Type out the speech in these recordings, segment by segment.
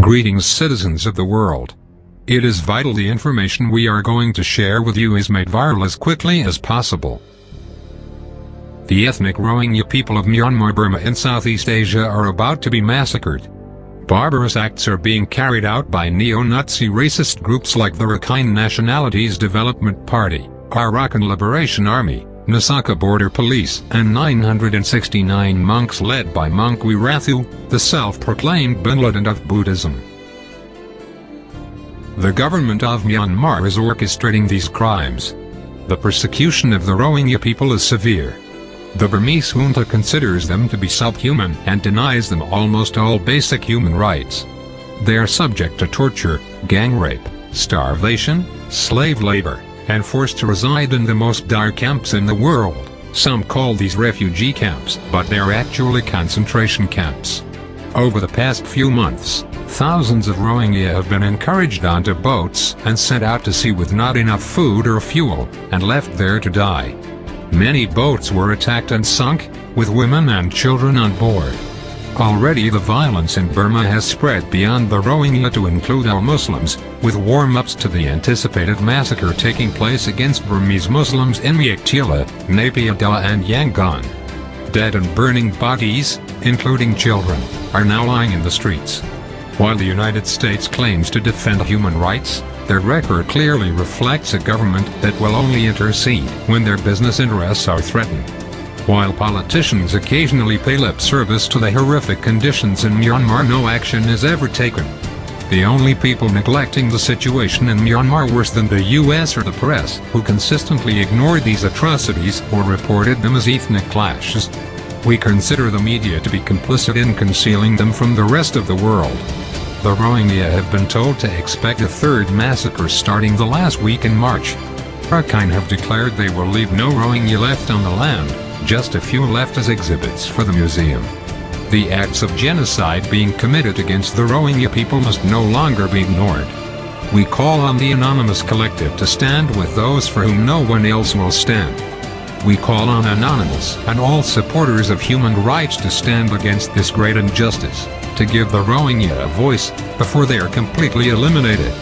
Greetings, citizens of the world. It is vital the information we are going to share with you is made viral as quickly as possible. The ethnic Rohingya people of Myanmar, Burma and Southeast Asia are about to be massacred. Barbarous acts are being carried out by neo-Nazi racist groups like the Rakhine Nationalities Development Party, Arakan Liberation Army, Nasaka Border Police, and 969 monks led by monk Wirathu, the self-proclaimed Bin Laden of Buddhism. The government of Myanmar is orchestrating these crimes. The persecution of the Rohingya people is severe. The Burmese junta considers them to be subhuman and denies them almost all basic human rights. They are subject to torture, gang rape, starvation, slave labor, and forced to reside in the most dire camps in the world. Some call these refugee camps, but they are actually concentration camps. Over the past few months, thousands of Rohingya have been encouraged onto boats and sent out to sea with not enough food or fuel, and left there to die. Many boats were attacked and sunk, with women and children on board. Already the violence in Burma has spread beyond the Rohingya to include all Muslims, with warm-ups to the anticipated massacre taking place against Burmese Muslims in Meiktila, Naypyidaw and Yangon. Dead and burning bodies, including children, are now lying in the streets. While the United States claims to defend human rights, their record clearly reflects a government that will only intercede when their business interests are threatened. While politicians occasionally pay lip service to the horrific conditions in Myanmar, no action is ever taken. The only people neglecting the situation in Myanmar worse than the US are the press, who consistently ignore these atrocities or reported them as ethnic clashes. We consider the media to be complicit in concealing them from the rest of the world. The Rohingya have been told to expect a third massacre starting the last week in March. Rakhine have declared they will leave no Rohingya left on the land, just a few left as exhibits for the museum. The acts of genocide being committed against the Rohingya people must no longer be ignored. We call on the Anonymous Collective to stand with those for whom no one else will stand. We call on Anonymous and all supporters of human rights to stand against this great injustice, to give the Rohingya a voice before they are completely eliminated.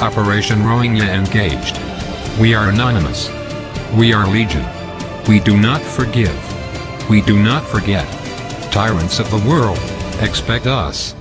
Operation Rohingya engaged. We are Anonymous. We are Legion. We do not forgive. We do not forget. Tyrants of the world, expect us.